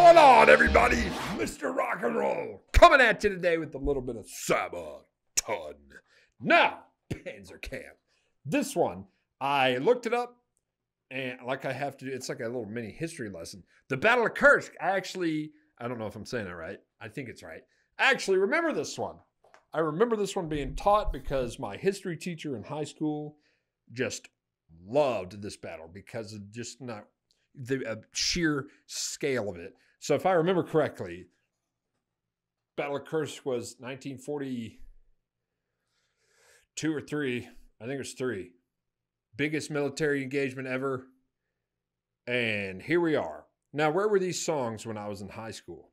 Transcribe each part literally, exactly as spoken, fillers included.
going on, everybody? Mister Rock and Roll coming at you today with a little bit of Sabaton. Now, Panzerkampf. This one, I looked it up, and like I have to do, it's like a little mini history lesson. The Battle of Kursk. I actually, I don't know if I'm saying it right. I think it's right. I actually remember this one. I remember this one being taught because my history teacher in high school just loved this battle because of just not the uh, sheer scale of it. So if I remember correctly, Battle of Kursk was nineteen forty-two or three. I think it was three. Biggest military engagement ever. And here we are. Now, where were these songs when I was in high school?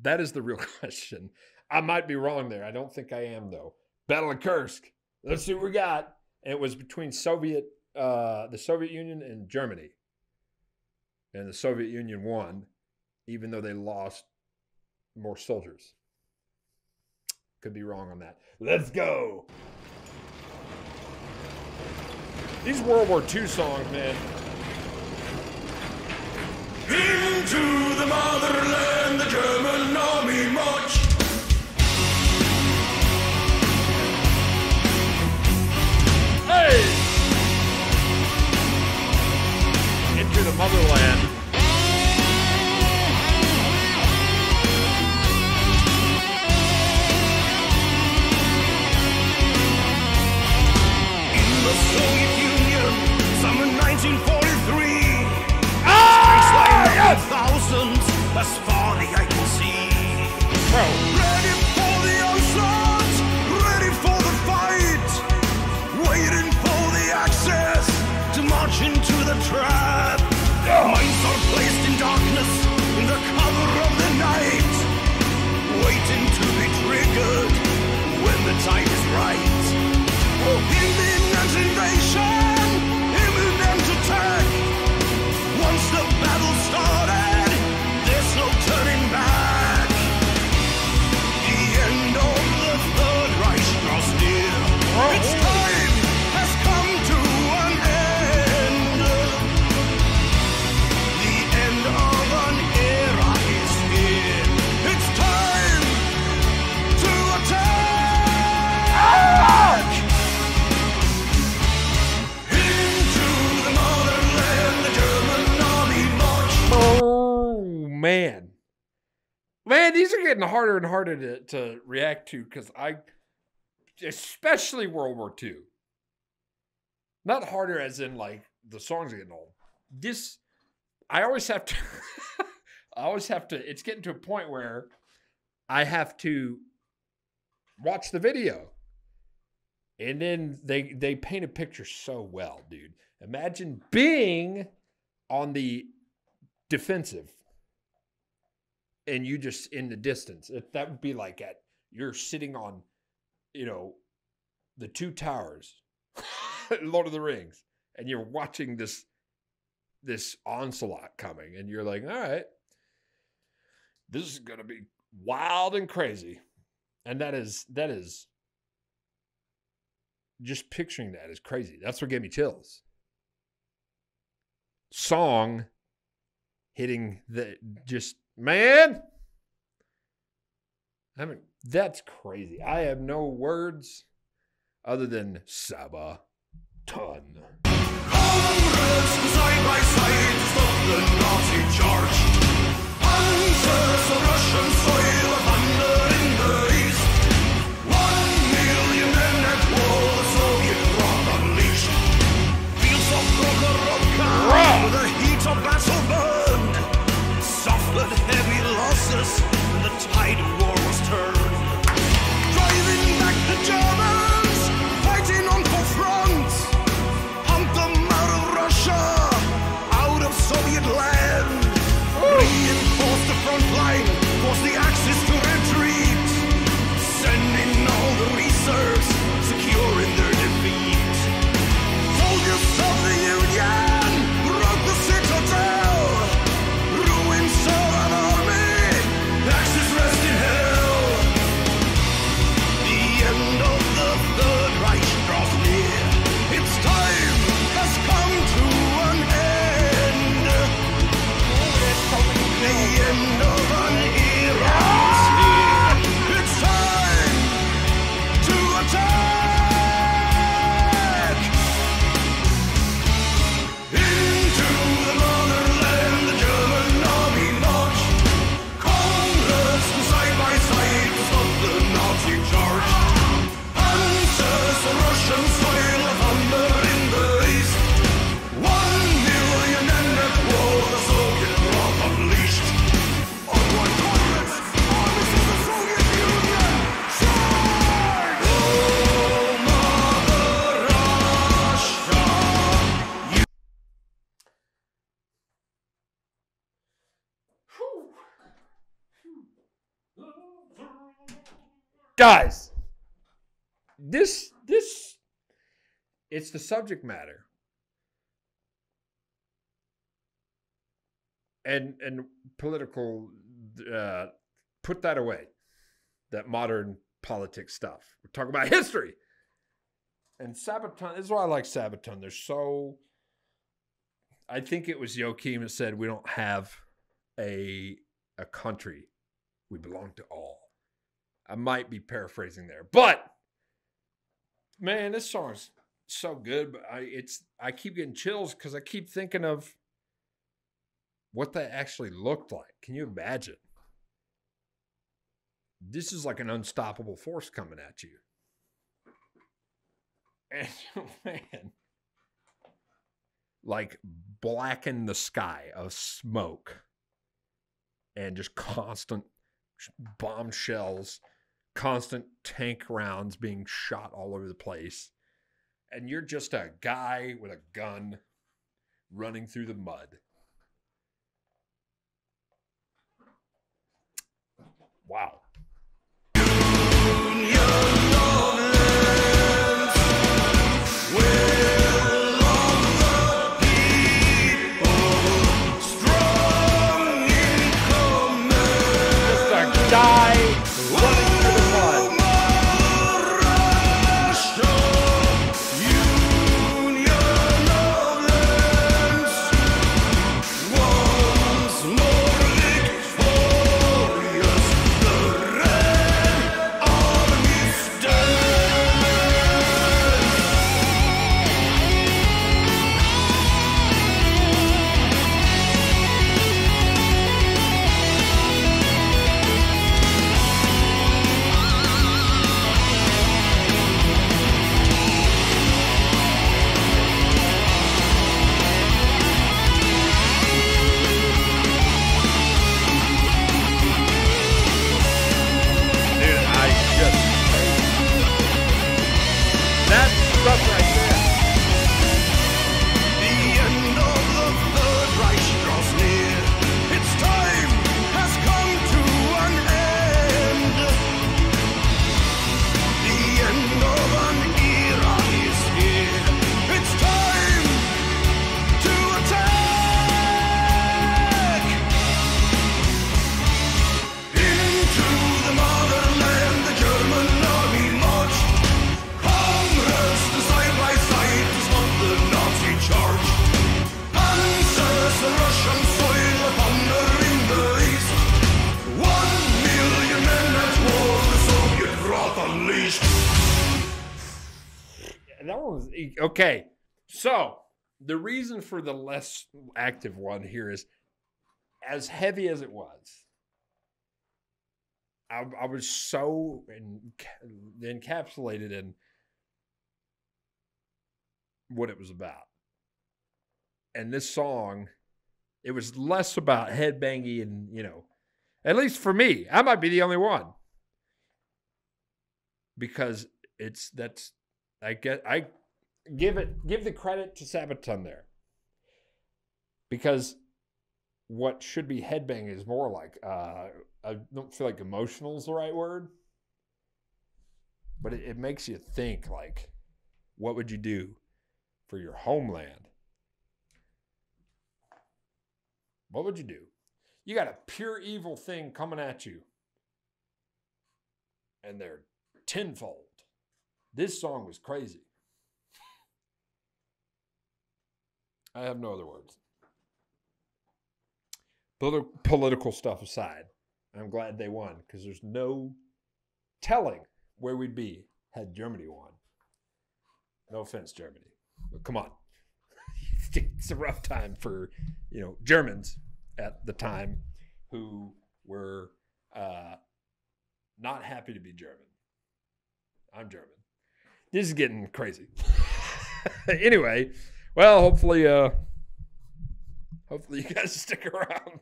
That is the real question. I might be wrong there. I don't think I am, though. Battle of Kursk. Let's see what we got. And it was between Soviet, uh, the Soviet Union and Germany. And the Soviet Union won, even though they lost more soldiers. Could be wrong on that. Let's go. These World War Two songs, man. Into the motherland, the German army marched. Hey! Into the motherland. As far as I can see, bro. Ready for the onslaught, ready for the fight, waiting for the access to march into the trap. Their minds are placed in darkness, in the cover of the night, waiting to be triggered when the time is right. Oh, imminent invasion, imminent attack. Once the battle started, no turning back. The end of the Third Reich draws near. Its time has come to an end. The end of an era is here. It's time to attack. Into the motherland, the German army marched. Oh, man. Man, these are getting harder and harder to, to react to because I, especially World War Two. Not harder as in like the songs are getting old. This, I always have to, I always have to, it's getting to a point where I have to watch the video. And then they, they paint a picture so well, dude. Imagine being on the defensive. And you just in the distance. It, that would be like at you're sitting on, you know, the two towers, Lord of the Rings, and you're watching this this onslaught coming, and you're like, all right, this is gonna be wild and crazy. And that is that is just picturing that is crazy. That's what gave me chills. Song hitting the just. Man, I mean, that's crazy. I have no words other than Sabaton. Comrades, side by side, stop the Nazi charge. Panzers of Russian soil thunder in the east. One million men at war, Soviet rock unleashed. Fields of Prokhorovka, the heat of battle burned. Soft but heavy losses, and the tide of war was turned. Driving back the Germans, fighting on for front. guys, this, this, it's the subject matter. And, and political, uh, put that away, that modern politics stuff. We're talking about history. And Sabaton, this is why I like Sabaton. They're so, I think it was Joachim that said, we don't have a, a country. We belong to all. I might be paraphrasing there, but man, this song's so good. But I, it's, I keep getting chills because I keep thinking of what that actually looked like. Can you imagine? This is like an unstoppable force coming at you. And man, like blacken the sky of smoke and just constant bombshells, constant tank rounds being shot all over the place. And you're just a guy with a gun running through the mud. Wow. Okay, so the reason for the less active one here is, as heavy as it was, I, I was so en encapsulated in what it was about. And this song, it was less about headbangy and, you know, at least for me, I might be the only one. Because it's, that's, I guess, I... Give it, give the credit to Sabaton there, because what should be headbang is more like uh, I don't feel like emotional is the right word, but it, it makes you think, like, what would you do for your homeland? What would you do? You got a pure evil thing coming at you, and they're tenfold. This song was crazy. I have no other words. Polit- political stuff aside, I'm glad they won, because there's no telling where we'd be had Germany won. No offense, Germany. But come on. It's a rough time for, you know, Germans at the time who were uh, not happy to be German. I'm German. This is getting crazy. Anyway... Well, hopefully, uh, hopefully you guys stick around.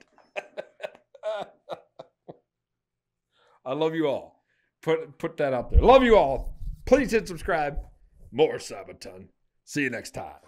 I love you all. Put put that out there. Love you all. Please hit subscribe. More Sabaton. See you next time.